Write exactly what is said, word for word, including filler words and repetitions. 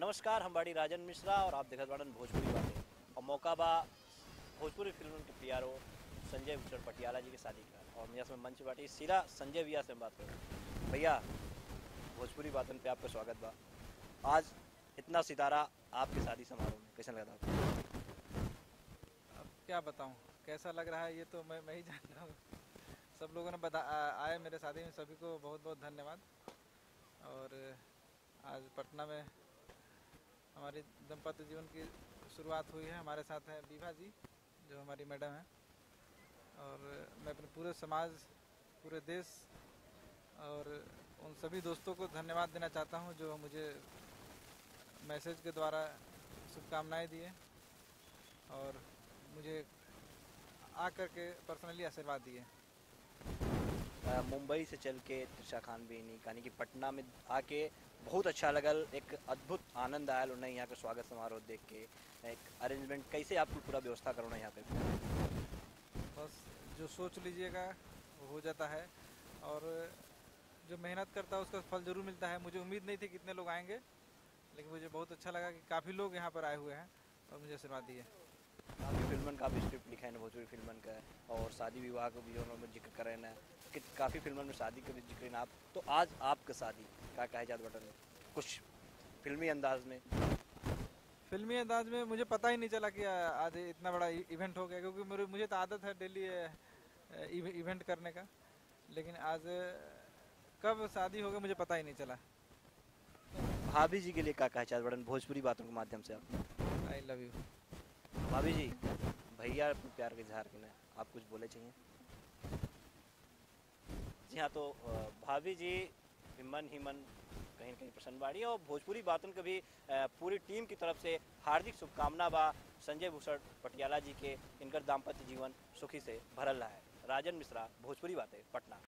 नमस्कार, हम बाड़ी राजन मिश्रा और आप देखत बाड़न भोजपुरी बातें। और मौका बा भोजपुरी फिल्म के P R O Sanjay Bhushan Patiala ji के शादी का और यहाँ से मंच बाटी सीधा संजय भैया से हम बात करें। भैया, भोजपुरी बातन पे आपका स्वागत बा। आज इतना सितारा आपके शादी समारोह में, कैसा लगा आपको? अब क्या बताऊँ कैसा लग रहा है, ये तो मैं मैं ही जानता हूँ। सब लोगों ने बता आए मेरे शादी में, सभी को बहुत बहुत धन्यवाद। और आज पटना में हमारे दंपत्ति जीवन की शुरुआत हुई है। हमारे साथ हैं विभा जी, जो हमारी मैडम हैं, और मैं अपने पूरे समाज, पूरे देश और उन सभी दोस्तों को धन्यवाद देना चाहता हूं जो मुझे मैसेज के द्वारा शुभकामनाएं दिए और मुझे आकर के पर्सनली आशीर्वाद दिए। मुंबई से चल के तिरशा खान भी नहीं, यानी कि पटना में आके बहुत अच्छा लगल, एक अद्भुत आनंद आयल उन्हें यहाँ के स्वागत समारोह देख के। एक अरेंजमेंट कैसे आपको पूरा व्यवस्था करो ना यहाँ पे? बस जो सोच लीजिएगा वो हो जाता है और जो मेहनत करता है उसका फल जरूर मिलता है। मुझे उम्मीद नहीं थी कितने लोग आएंगे, लेकिन मुझे बहुत अच्छा लगा कि काफ़ी लोग यहाँ पर आए हुए हैं और मुझे आशीर्वाद दिए। काफ़ी फिल्मन का भी स्क्रिप्ट लिखा है भोजपुरी फिल्मन का, और शादी विवाह को भी उन्होंने जिक्र करे ना, कि काफ़ी फिल्मों में शादी का भी जिक्र ना। आप तो आज आपका शादी का कहा जात बटन है कुछ फिल्मी अंदाज में। फिल्मी अंदाज में मुझे पता ही नहीं चला कि आज इतना बड़ा इवेंट हो गया, क्योंकि मेरे मुझे तो आदत है डेली इव, इवेंट करने का, लेकिन आज कब शादी हो गया मुझे पता ही नहीं चला। भाभी जी के लिए का कहा जात बटन भोजपुरी बातों के माध्यम से आप? आई लव यू भाभी जी। भैया अपने प्यार के इजहार के लिए आप कुछ बोले चाहिए? जी हाँ, तो भाभी जी मन ही मन कहीं कहीं प्रसन्न बाड़ी और भोजपुरी बातों के भी पूरी टीम की तरफ से हार्दिक शुभकामना बा। संजय भूषण पटियाला जी के इनकर दाम्पत्य जीवन सुखी से भरल रहा है। राजन मिश्रा, भोजपुरी बातें, पटना।